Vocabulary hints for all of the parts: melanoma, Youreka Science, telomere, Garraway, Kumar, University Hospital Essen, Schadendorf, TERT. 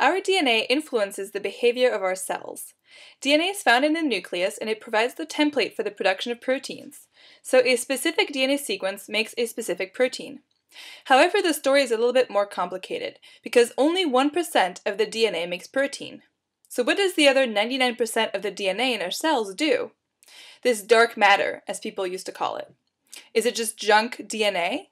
Our DNA influences the behavior of our cells. DNA is found in the nucleus and it provides the template for the production of proteins. So a specific DNA sequence makes a specific protein. However, the story is a little bit more complicated because only 1% of the DNA makes protein. So what does the other 99% of the DNA in our cells do? This dark matter, as people used to call it. Is it just junk DNA?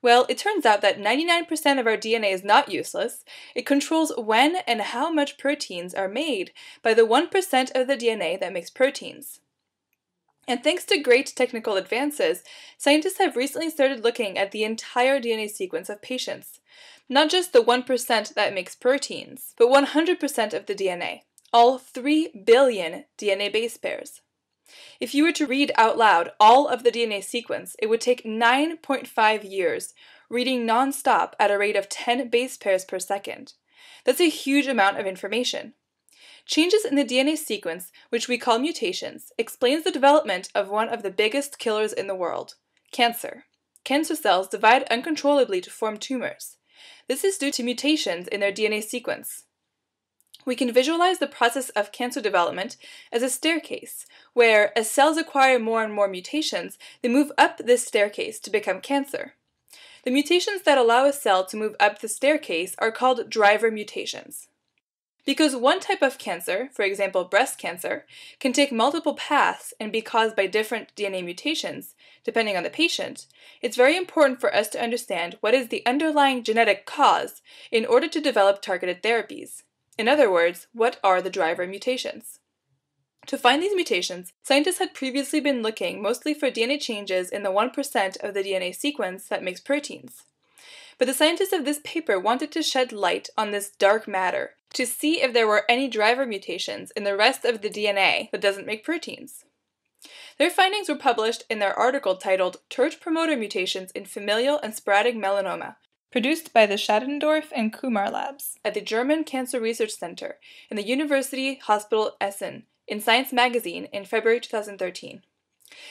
Well, it turns out that 99% of our DNA is not useless. It controls when and how much proteins are made by the 1% of the DNA that makes proteins. And thanks to great technical advances, scientists have recently started looking at the entire DNA sequence of patients. Not just the 1% that makes proteins, but 100% of the DNA, all 3 billion DNA base pairs. If you were to read out loud all of the DNA sequence, it would take 9.5 years, reading non-stop at a rate of 10 base pairs per second. That's a huge amount of information. Changes in the DNA sequence, which we call mutations, explains the development of one of the biggest killers in the world, cancer. Cancer cells divide uncontrollably to form tumors. This is due to mutations in their DNA sequence. We can visualize the process of cancer development as a staircase, where, as cells acquire more and more mutations, they move up this staircase to become cancer. The mutations that allow a cell to move up the staircase are called driver mutations. Because one type of cancer, for example breast cancer, can take multiple paths and be caused by different DNA mutations, depending on the patient, it's very important for us to understand what is the underlying genetic cause in order to develop targeted therapies. In other words, what are the driver mutations? To find these mutations, scientists had previously been looking mostly for DNA changes in the 1% of the DNA sequence that makes proteins. But the scientists of this paper wanted to shed light on this dark matter to see if there were any driver mutations in the rest of the DNA that doesn't make proteins. Their findings were published in their article titled "TERT Promoter Mutations in Familial and Sporadic Melanoma," produced by the Schadendorf and Kumar labs at the German Cancer Research Center in the University Hospital Essen in Science magazine in February 2013.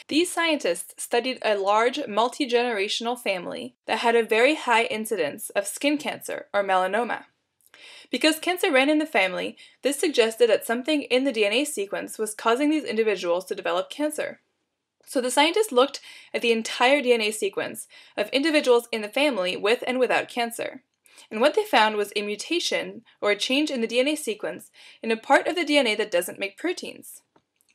These scientists studied a large multi-generational family that had a very high incidence of skin cancer or melanoma. Because cancer ran in the family, this suggested that something in the DNA sequence was causing these individuals to develop cancer. So the scientists looked at the entire DNA sequence of individuals in the family with and without cancer. And what they found was a mutation or a change in the DNA sequence in a part of the DNA that doesn't make proteins.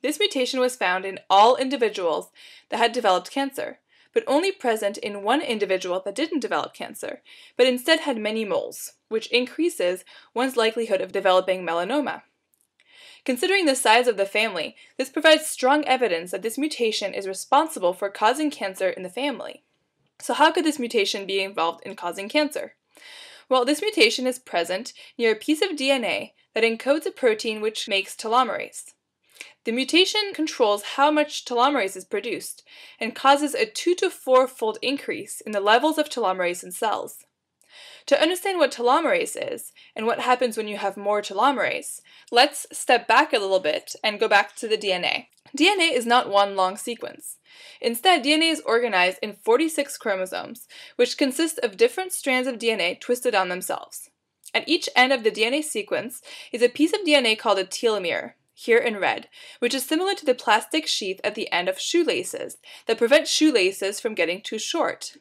This mutation was found in all individuals that had developed cancer, but only present in one individual that didn't develop cancer, but instead had many moles, which increases one's likelihood of developing melanoma. Considering the size of the family, this provides strong evidence that this mutation is responsible for causing cancer in the family. So how could this mutation be involved in causing cancer? Well, this mutation is present near a piece of DNA that encodes a protein which makes telomerase. The mutation controls how much telomerase is produced and causes a 2- to 4-fold increase in the levels of telomerase in cells. To understand what telomerase is, and what happens when you have more telomerase, let's step back a little bit and go back to the DNA. DNA is not one long sequence. Instead, DNA is organized in 46 chromosomes, which consist of different strands of DNA twisted on themselves. At each end of the DNA sequence is a piece of DNA called a telomere, here in red, which is similar to the plastic sheath at the end of shoelaces that prevent shoelaces from getting too short.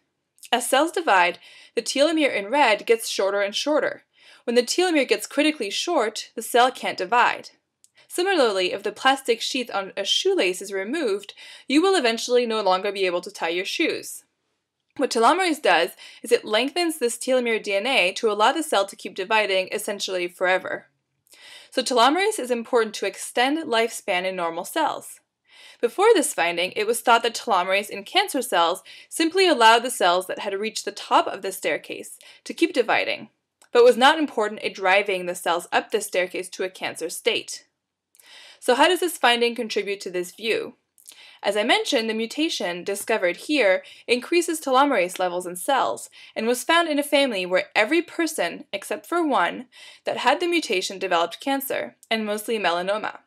As cells divide, the telomere in red gets shorter and shorter. When the telomere gets critically short, the cell can't divide. Similarly, if the plastic sheath on a shoelace is removed, you will eventually no longer be able to tie your shoes. What telomerase does is it lengthens this telomere DNA to allow the cell to keep dividing essentially forever. So telomerase is important to extend lifespan in normal cells. Before this finding, it was thought that telomerase in cancer cells simply allowed the cells that had reached the top of the staircase to keep dividing, but was not important in driving the cells up the staircase to a cancer state. So how does this finding contribute to this view? As I mentioned, the mutation discovered here increases telomerase levels in cells and was found in a family where every person, except for one, that had the mutation developed cancer, and mostly melanoma.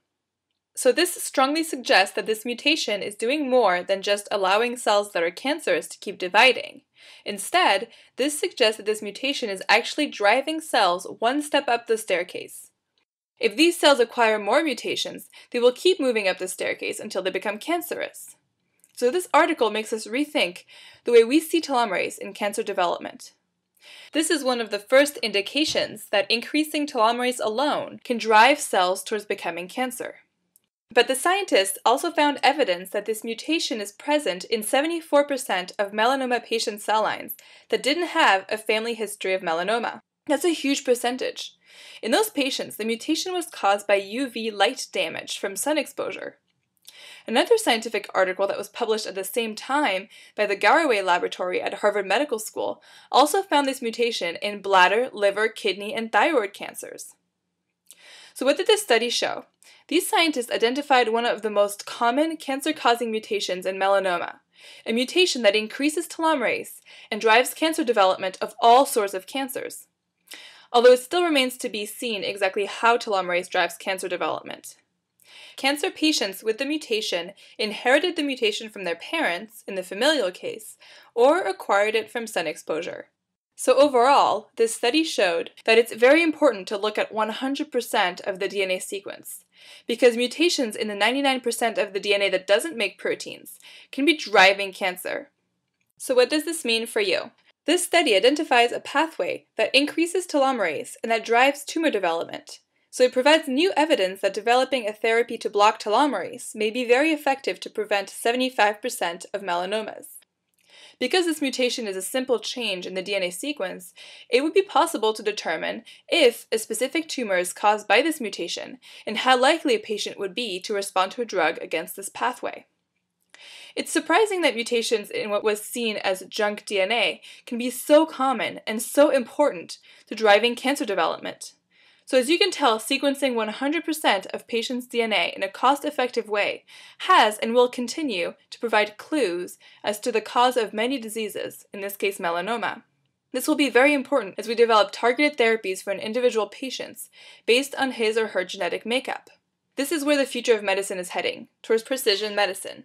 So this strongly suggests that this mutation is doing more than just allowing cells that are cancerous to keep dividing. Instead, this suggests that this mutation is actually driving cells one step up the staircase. If these cells acquire more mutations, they will keep moving up the staircase until they become cancerous. So this article makes us rethink the way we see telomerase in cancer development. This is one of the first indications that increasing telomerase alone can drive cells towards becoming cancer. But the scientists also found evidence that this mutation is present in 74% of melanoma patient cell lines that didn't have a family history of melanoma. That's a huge percentage. In those patients, the mutation was caused by UV light damage from sun exposure. Another scientific article that was published at the same time by the Garraway Laboratory at Harvard Medical School also found this mutation in bladder, liver, kidney, and thyroid cancers. So what did this study show? These scientists identified one of the most common cancer-causing mutations in melanoma, a mutation that increases telomerase and drives cancer development of all sorts of cancers, although it still remains to be seen exactly how telomerase drives cancer development. Cancer patients with the mutation inherited the mutation from their parents, in the familial case, or acquired it from sun exposure. So overall, this study showed that it's very important to look at 100% of the DNA sequence, because mutations in the 99% of the DNA that doesn't make proteins can be driving cancer. So what does this mean for you? This study identifies a pathway that increases telomerase and that drives tumor development. So it provides new evidence that developing a therapy to block telomerase may be very effective to prevent 75% of melanomas. Because this mutation is a simple change in the DNA sequence, it would be possible to determine if a specific tumor is caused by this mutation and how likely a patient would be to respond to a drug against this pathway. It's surprising that mutations in what was seen as junk DNA can be so common and so important to driving cancer development. So as you can tell, sequencing 100% of patients' DNA in a cost-effective way has and will continue to provide clues as to the cause of many diseases, in this case melanoma. This will be very important as we develop targeted therapies for an individual patient based on his or her genetic makeup. This is where the future of medicine is heading, towards precision medicine.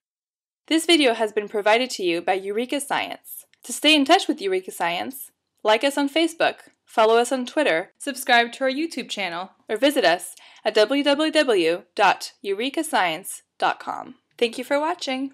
This video has been provided to you by Youreka Science. To stay in touch with Youreka Science, like us on Facebook, follow us on Twitter, subscribe to our YouTube channel, or visit us at www.eurekascience.com. Thank you for watching!